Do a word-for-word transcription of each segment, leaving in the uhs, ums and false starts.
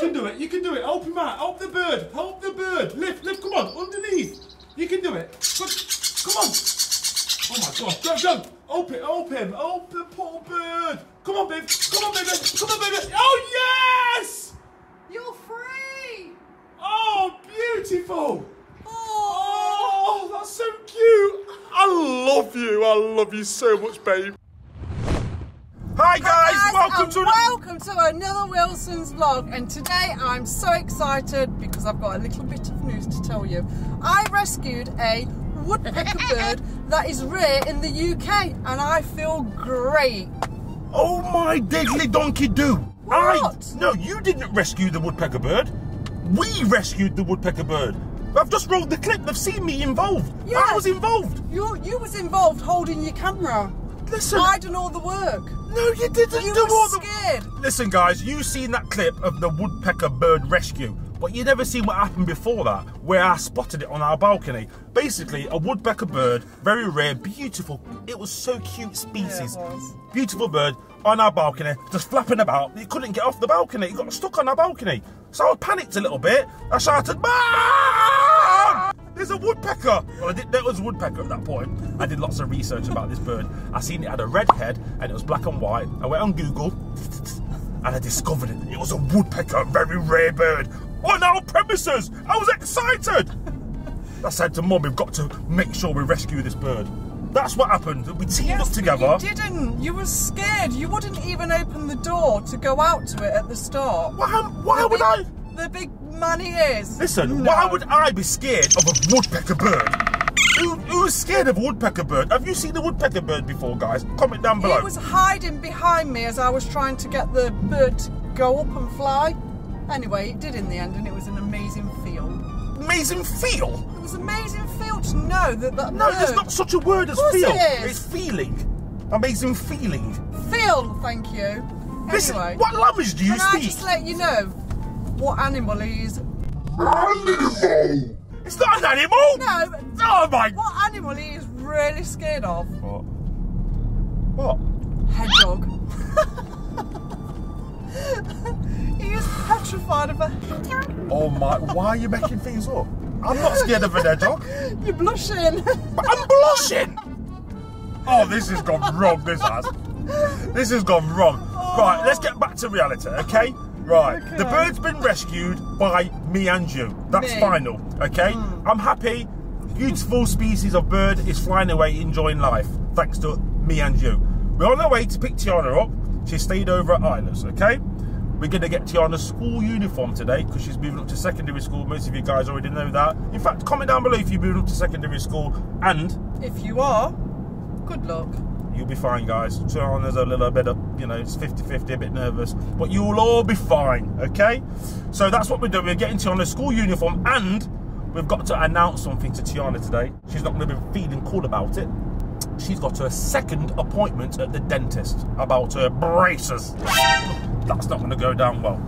You can do it. You can do it. Help him out. Help the bird. Help the bird. Lift, lift. Come on. Underneath. You can do it. Come, come on. Oh my gosh. Go, go. Help it. Help him. Help the poor bird. Come on, babe. Come on, baby. Come on, baby. Oh, yes. You're free. Oh, beautiful. Oh, that's so cute. I love you. I love you so much, babe. Hi guys, Hi guys welcome, and to welcome to another Wilson's vlog, and today I'm so excited because I've got a little bit of news to tell you. I rescued a woodpecker bird that is rare in the U K and I feel great. Oh my diddly donkey do. What? I, no, you didn't rescue the woodpecker bird. We rescued the woodpecker bird. I've just rolled the clip, they've seen me involved. Yes. I was involved. You, you was involved holding your camera. Listen, I done all the work. No, you didn't you do all the... scared. Listen, guys, you've seen that clip of the woodpecker bird rescue, but you never seen what happened before that, where I spotted it on our balcony. Basically, a woodpecker bird, very rare, beautiful. It was so cute species. Yeah, it was. Beautiful bird on our balcony, just flapping about. It couldn't get off the balcony. It got stuck on our balcony. So I panicked a little bit. I shouted, "Mom! There's a woodpecker!" Well, I didn't know it was a woodpecker at that point. I did lots of research about this bird. I seen it had a red head and it was black and white. I went on Google and I discovered it. It was a woodpecker, very rare bird on our premises. I was excited. I said to Mum, we've got to make sure we rescue this bird. That's what happened. We teamed yes, up together. You didn't. You were scared. You wouldn't even open the door to go out to it at the start. Why, why the would big, I? The big man he is. Listen, no. Why would I be scared of a woodpecker bird? Who, who's scared of a woodpecker bird? Have you seen the woodpecker bird before, guys? Comment down below. It was hiding behind me as I was trying to get the bird to go up and fly. Anyway, it did in the end, and it was an amazing feel. Amazing feel? It was amazing feel to know that that No, bird... there's not such a word as feel. It is. It's feeling. Amazing feeling. Feel, thank you. Anyway, Listen, what language do you can speak? Can I just let you know what animal he is? Animal! It's not an animal! No! Oh my! What animal he is really scared of? What? What? Hedgehog. He is petrified of a hedgehog. Oh my, why are you making things up? I'm not scared of a hedgehog. You're blushing. But I'm blushing! Oh, this has gone wrong, this has. This has gone wrong. Oh. Right, let's get back to reality, okay? Right, okay. The bird's been rescued by me and you. That's me. Final, okay? Mm. I'm happy. Beautiful species of bird is flying away, enjoying life, thanks to me and you. We're on our way to pick Tiana up. She stayed over at Isla's, okay? We're going to get Tiana's school uniform today because she's moving up to secondary school. Most of you guys already know that. In fact, comment down below if you're moving up to secondary school. And if you are, good luck. You'll be fine, guys. Tiana's a little bit of, you know, it's fifty fifty, a bit nervous, but you'll all be fine, okay? So that's what we're doing. We're getting Tiana's school uniform, and we've got to announce something to Tiana today. She's not going to be feeling cool about it. She's got her second appointment at the dentist about her braces. That's not going to go down well.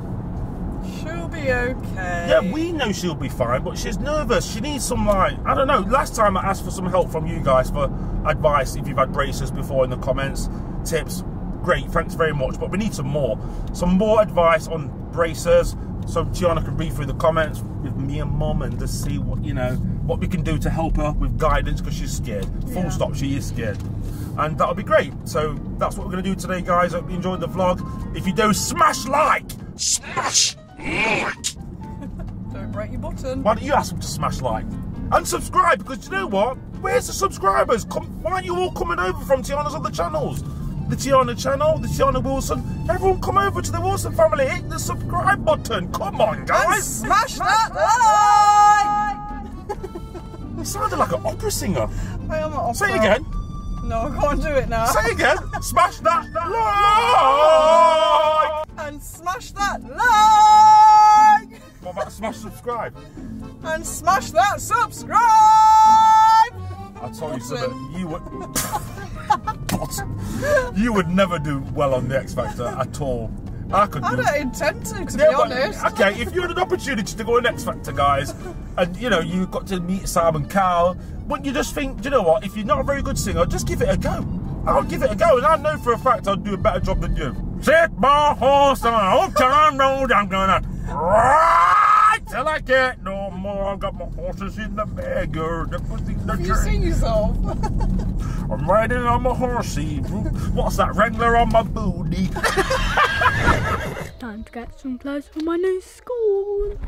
She'll be okay. Yeah, we know she'll be fine, but she's nervous. She needs some, like, I don't know. Last time I asked for some help from you guys for advice if you've had braces before in the comments, tips. Great, thanks very much, but we need some more. Some more advice on braces so Tiana can read through the comments with me and Mum and just see what, you know, what we can do to help her with guidance because she's scared. Yeah. Full stop, she is scared. And that'll be great. So that's what we're going to do today, guys. Hope you enjoyed the vlog. If you do, smash like! Smash like! Don't break your button. Why don't you ask them to smash like? And subscribe, because you know what? Where's the subscribers? Come, why are you all coming over from Tiana's other channels? The Tiana channel, the Tiana Wilson. Everyone come over to the Wilson family. Hit the subscribe button. Come on, guys. And smash that like. You sounded like an opera singer. I am an opera. Say it again. No, I can't do it now. Say it again. Smash that like. And smash that like. What about smash subscribe? And smash that subscribe. I told you something. You were... You would never do well on the X Factor at all. I could. I don't intend to, to yeah, be honest. But, okay, if you had an opportunity to go on X Factor, guys, and you know you got to meet Simon Cowell, wouldn't you just think, do you know what? If you're not a very good singer, just give it a go. I'll give it a go, and I know for a fact I'll do a better job than you. Sit my horse on Oaktown Road. I'm gonna ride till I can't no more. I got my horses in the bag or the pussy in the tree. You sing yourself. I'm riding on my horsey. What's that wrangler on my booty? Time to get some clothes for my new school.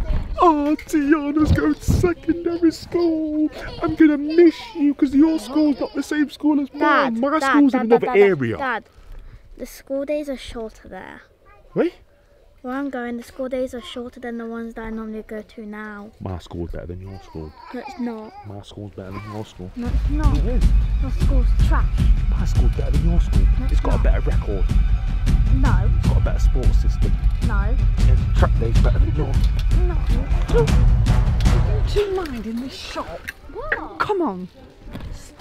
Oh, Tiana's going to secondary school. I'm gonna miss you because your school's not the same school as mine. My Dad, school's Dad, in Dad, another Dad, area. Dad, the school days are shorter there. Wait? Where I'm going, the school days are shorter than the ones that I normally go to now. My school's better than your school. No, it's not. My school's better than your school. No, it's not. It is. Your school's trash. My school's better than your school. No, it's, it's got not. a better record. No. It's got a better sports system. No. And track days better than yours. No. Don't you mind in this shop? What? Come on. Stop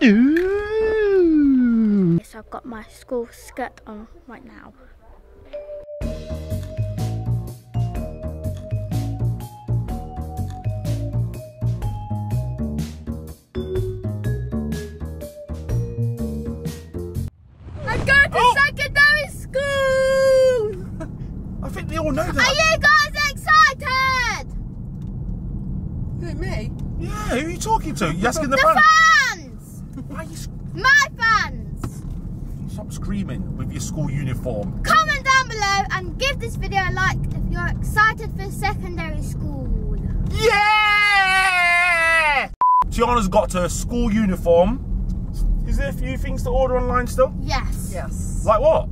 it. Ooh. So I've got my school skirt on right now. All know that. Are you guys excited? Who, yeah, me? Yeah, who are you talking to? You asking the, the fans? The fans! Why are you sc My fans! Stop screaming with your school uniform. Comment down below and give this video a like if you're excited for secondary school. Yeah! Tiana's got her school uniform. Is there a few things to order online still? Yes. Yes. Like what?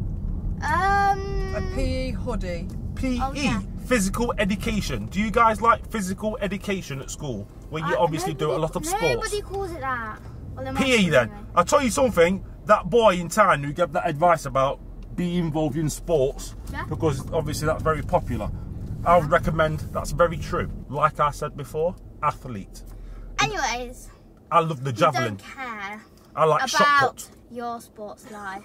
Um... A P E hoodie. P E, oh, yeah. Physical education. Do you guys like physical education at school? Where you I, obviously nobody, do a lot of sports. Nobody calls it that. Well, P E then. Anyway. I'll tell you something, that boy in town who gave that advice about being involved in sports, yeah, because obviously that's very popular, I would recommend that's very true. Like I said before, athlete. Anyways. I love the javelin. I don't care I like shot put. Your sports life.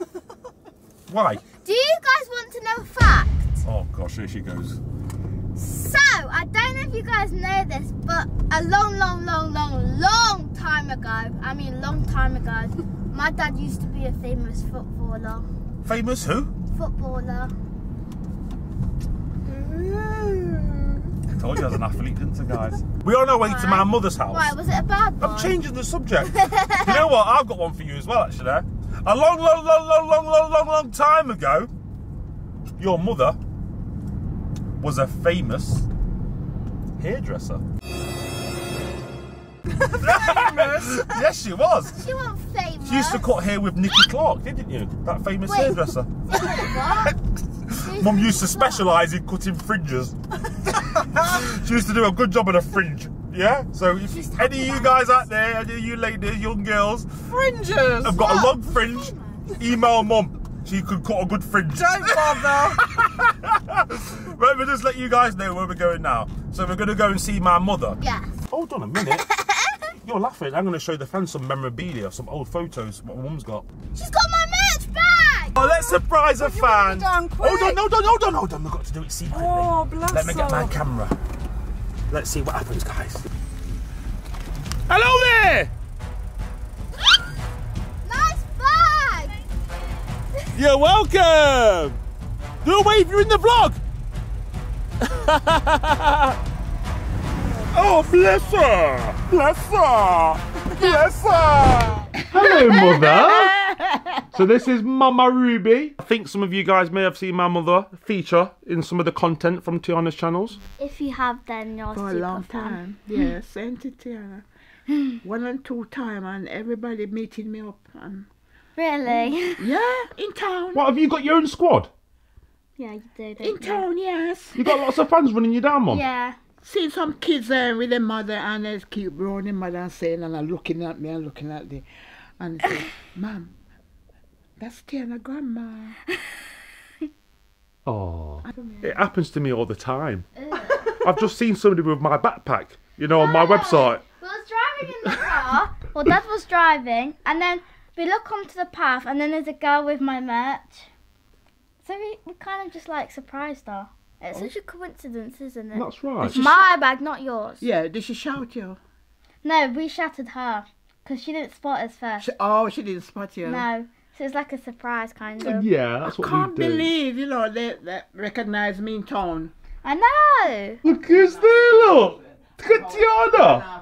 Why? Do you guys want to know a fact? Oh gosh, here she goes. So, I don't know if you guys know this, but a long, long, long, long, long time ago, I mean long time ago, my dad used to be a famous footballer. Famous who? Footballer. I told you I was an athlete, didn't I, guys? We're on our way right. to my mother's house. Why, right, was it a bad one? I'm changing the subject. You know what, I've got one for you as well, actually. Eh? A long, long, long, long, long, long, long, long time ago, your mother was a famous hairdresser. Famous? Yes, she was. She wasn't famous. She used to cut hair with Nikki Clark, didn't you? That famous Wait. hairdresser. What? Mum used to specialise in cutting fringes. She used to do a good job on a fringe. Yeah? So if She's any of you guys out there, any of you ladies, young girls, fringes, have got what? a long fringe, email Mum. She could cut a good fringe. Don't bother. Right, we'll just let you guys know where we're going now. So we're going to go and see my mother. Yeah. Hold on a minute. You're laughing. I'm going to show the fans some memorabilia, some old photos, what my mum's got. She's got my merch bag. Oh, let's surprise a fan. Hold on, hold on, hold on, hold on. We've got to do it secretly. Oh, bless her. Let me get my camera. Let's see what happens, guys. Hello there. You're welcome! Do a wave, you're in the vlog! Oh, bless her! Bless her! Bless her! Hello, Mother! So this is Mama Ruby. I think some of you guys may have seen my mother feature in some of the content from Tiana's channels. If you have, then you're For super a long time. time. Yeah, sent to Tiana. One and two time, and everybody meeting me up. And Really? Yeah, in town. What, have you got your own squad? Yeah, you do, don't In you? town, yes. You got lots of fans running you down, Mum? Yeah. Seen some kids uh, with their mother and they keep running mother and saying, and are looking at me and looking at the, and they say, Mum, that's Tiana Grandma. Oh, it happens to me all the time. I've just seen somebody with my backpack, you know, on my website. We was driving in the car, well, Dad was driving, and then we look onto the path and then there's a girl with my merch. So we, we kind of just like surprised her. It's oh. such a coincidence, isn't it? That's right. It's my bag, not yours. Yeah, did she shout you? No, we shouted her because she didn't spot us first. She, oh, she didn't spot you? No. So it's like a surprise kind of. Yeah, that's what we do. I can't believe, you know, they, they recognise me in town. I know. Look who's there, look. Look at Tiana.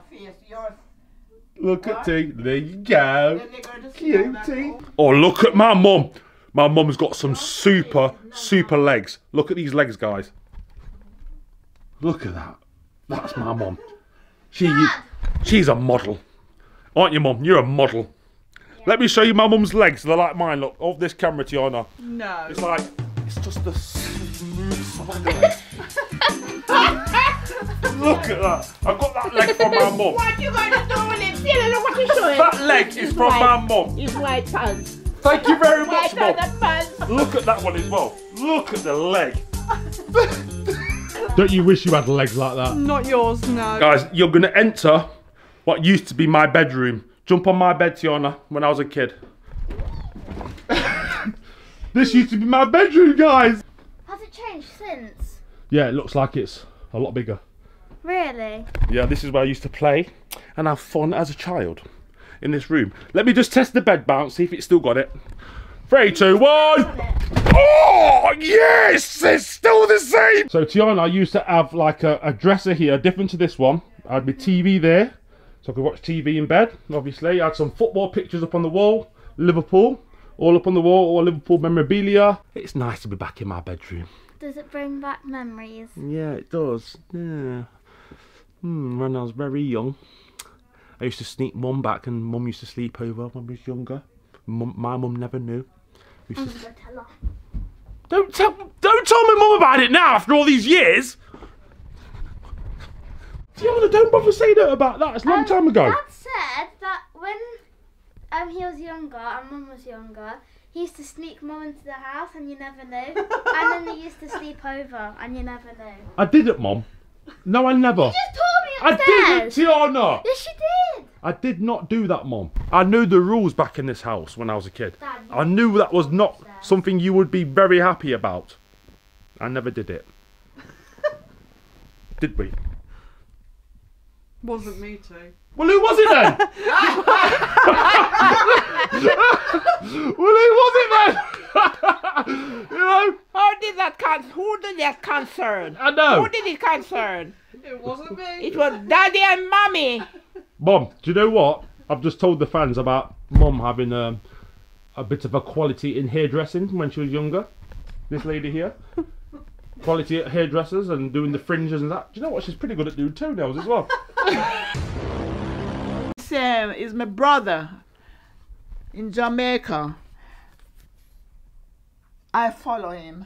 Look at T. There you go. Cutie. Oh, look at my mum. My mum's got some super, super legs. Look at these legs, guys. Look at that. That's my mum. She, she's a model. Aren't you, mum? You're a model. Yeah. Let me show you my mum's legs. They're like mine. Look, off this camera, Tiana. No. It's like, it's just the smooth side of it. Look at that. I've got that leg from my mum. What are you going to do with it? Tiana, look what you're showing. That leg is, is from my mum. It's white pants. Thank you very much, mum. Look at that one as well. Look at the leg. Don't you wish you had legs like that? Not yours, no. Guys, you're going to enter what used to be my bedroom. Jump on my bed, Tiana, when I was a kid. This used to be my bedroom, guys. Has it changed since? Yeah, it looks like it's a lot bigger. Really? Yeah, this is where I used to play and have fun as a child. In this room. Let me just test the bed bounce, see if it's still got it. Three, two, one. Oh, yes, it's still the same. So Tiana, I used to have like a, a dresser here, different to this one. I had my T V there, so I could watch T V in bed, obviously. I had some football pictures up on the wall, Liverpool, all up on the wall, all Liverpool memorabilia. It's nice to be back in my bedroom. Does it bring back memories? Yeah, it does, yeah. Mm, when I was very young. I used to sneak mum back and mum used to sleep over when we was younger. Mum, my mum never knew. I'm gonna go tell her. Don't tell, don't tell my mum about it now after all these years. Tiana, don't bother saying that about that. It's a long um, time ago. Dad said that when um, he was younger and mum was younger, he used to sneak mum into the house and you never knew. And then he used to sleep over and you never knew. I didn't, mum. No, I never. You just told me upstairs. I didn't, Tiana. Yes, you did. I did not do that, mum. I knew the rules back in this house when I was a kid. Dad, I knew that was not something you would be very happy about. I never did it. Did we? Wasn't me too. Well, who was it then? Well, who was it then? You know? How did that con who did that concern? I know. Who did it concern? It wasn't me. It was Daddy and Mummy. Mum, do you know what? I've just told the fans about Mum having um, a bit of a quality in hairdressing when she was younger. This lady here. Quality at hairdressers and doing the fringes and that. Do you know what? She's pretty good at doing toenails as well. Sam is my brother in Jamaica. I follow him.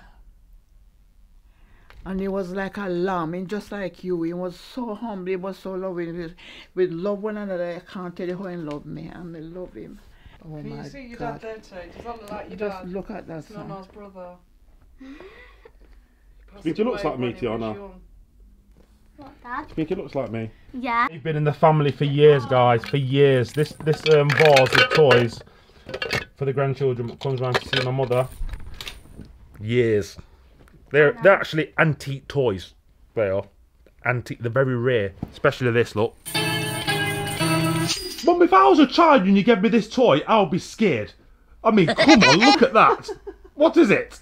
And he was like a lamb, and just like you. He was so humble, he was so loving. We love one another. I can't tell you how he loved me, and I love him. Oh Can my God. You see your dad there too? Does that look like your just dad? Just look at that. It's not Nana's brother. Do you think he looks like me, Tiana? What, Dad? Do you think he looks like me? Yeah. We've been in the family for years, guys, for years. This this um, vase of toys for the grandchildren comes around to see my mother. Years. They're they're actually antique toys. They are antique. They're very rare, especially this look. Mum, if I was a child and you gave me this toy, I'll be scared. I mean, come on, look at that. What is it?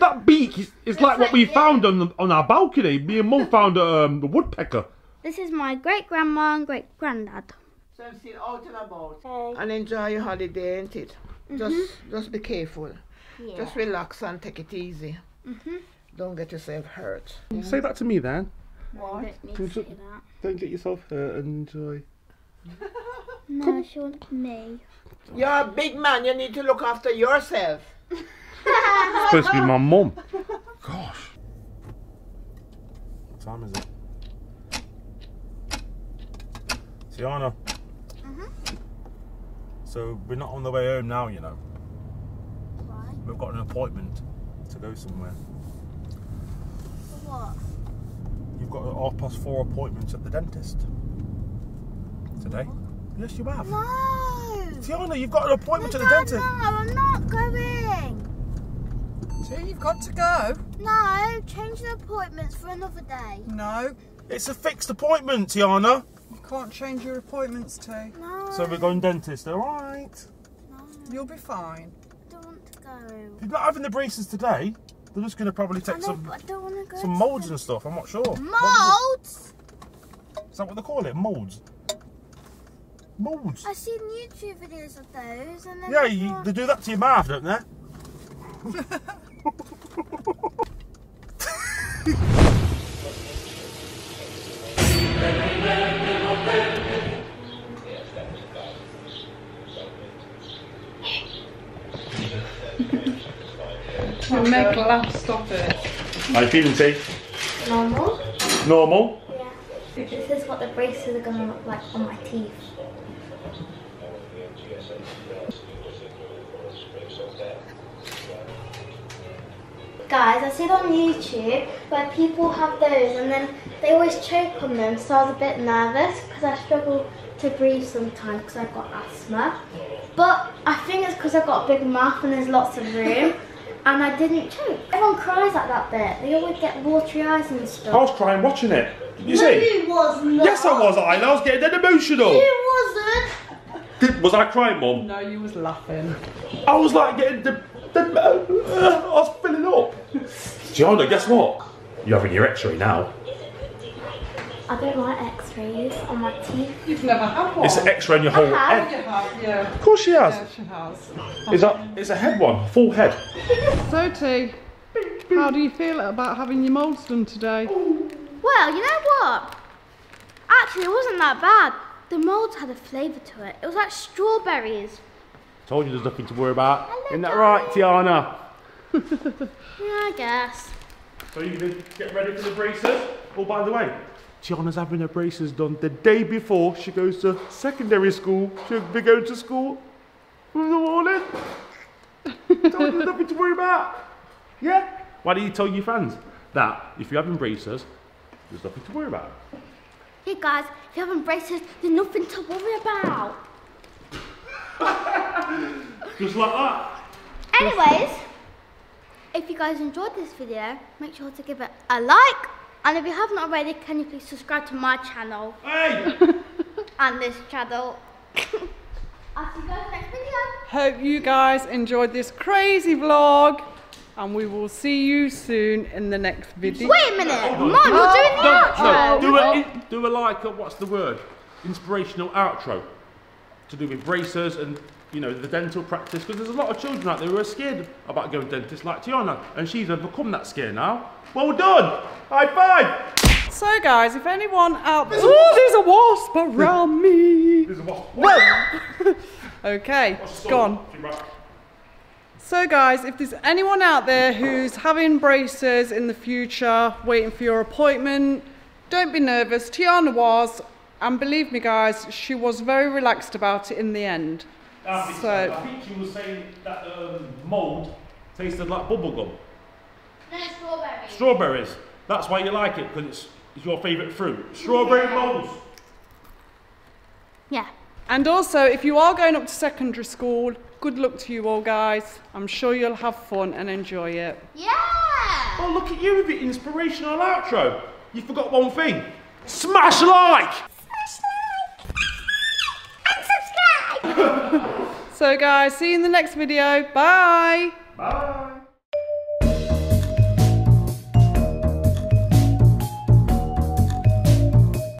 That beak is it's like, like what we yeah. found on on our balcony. Me and Mum found um, the woodpecker. This is my great grandma and great granddad. So I'm still out and about. Hey. And enjoy your holiday, ain't it? Mm-hmm. Just just be careful. Yeah. Just relax and take it easy. Mm-hmm. Don't get yourself hurt. Yeah. Say that to me then. What? Don't, need to say that. Don't get yourself hurt and enjoy. No, she wants me. You're a big man, you need to look after yourself. It's supposed to be my mum. Gosh. What time is it? Tiana. Mm-hmm. So we're not on the way home now, you know. Why? We've got an appointment. To go somewhere. What? You've got an half past four appointment at the dentist today. What? Yes, you have. No, Tiana, you've got an appointment at the dentist. No, I'm not going. See, you've got to go. No, change the appointments for another day. No, it's a fixed appointment, Tiana. You can't change your appointments, too. No. So we're going dentist, all right? No. You'll be fine. I don't want to go. You're not having the braces today. They're just going to probably take know, some, I don't want to go some moulds and stuff. I'm not sure. Moulds? Is that what they call it? Moulds? Moulds. I've seen YouTube videos of those. And then yeah, you, they do that to your mouth, don't they? I'll make a laugh, stop it. How are you feeling, T? Normal. Normal? Yeah. This is what the braces are going to look like on my teeth. Guys, I see it on YouTube where people have those and then they always choke on them, so I was a bit nervous because I struggle to breathe sometimes because I've got asthma. But I think it's because I've got a big mouth and there's lots of room and I didn't choke. Everyone cries at that bit. They always get watery eyes and stuff. I was crying watching it. Did you no, see? You was not. Yes, I was. I was getting dead emotional. You wasn't. Did, was I crying, Mum? No, you was laughing. I was like getting the... I was filling up. Gianna, guess what? You're having your x-ray now. I don't like x-rays on my teeth. You've never had one. It's an x-ray on your whole head. Yeah. Of course she has. Yeah, she has. It's a, it's a head one, full head. So T, how do you feel about having your moulds done today? Well, you know what? Actually, it wasn't that bad. The moulds had a flavour to it. It was like strawberries. Told you there's nothing to worry about. Hello, isn't that right, Tiana? Yeah, I guess. So you're going to get ready for the braces? Oh, by the way, Tiana's having her braces done the day before she goes to secondary school. She'll be going to school in the morning. Told you there's nothing to worry about. Yeah? Why do you tell your fans that if you're having braces, there's nothing to worry about? Hey guys, if you're having braces, there's nothing to worry about. Just like that. Anyways, if you guys enjoyed this video, make sure to give it a like. And if you haven't already, can you please subscribe to my channel? Hey! And this channel. I'll see you guys next video. Hope you guys enjoyed this crazy vlog. And we will see you soon in the next video. Wait a minute! Mom, you're doing the outro! Do a, do a like, or what's the word? Inspirational outro. To do with braces and, you know, the dental practice, because there's a lot of children out there who are scared about going to dentists, like Tiana, and she's overcome that scare now. Well done! High five! So guys, if anyone out there... Oh, there's a wasp around me! There's a wasp. Okay, it's gone. So guys, if there's anyone out there who's having braces in the future, waiting for your appointment, don't be nervous. Tiana was. And believe me, guys, she was very relaxed about it in the end. I think, so, I think she was saying that um, mould tasted like bubblegum. No, strawberries. Strawberries. That's why you like it, because it's, it's your favourite fruit. Strawberry yeah. moulds. Yeah. And also, if you are going up to secondary school, good luck to you all, guys. I'm sure you'll have fun and enjoy it. Yeah! Oh, look at you with the inspirational outro. You forgot one thing. Smash like! So guys, see you in the next video. Bye. Bye.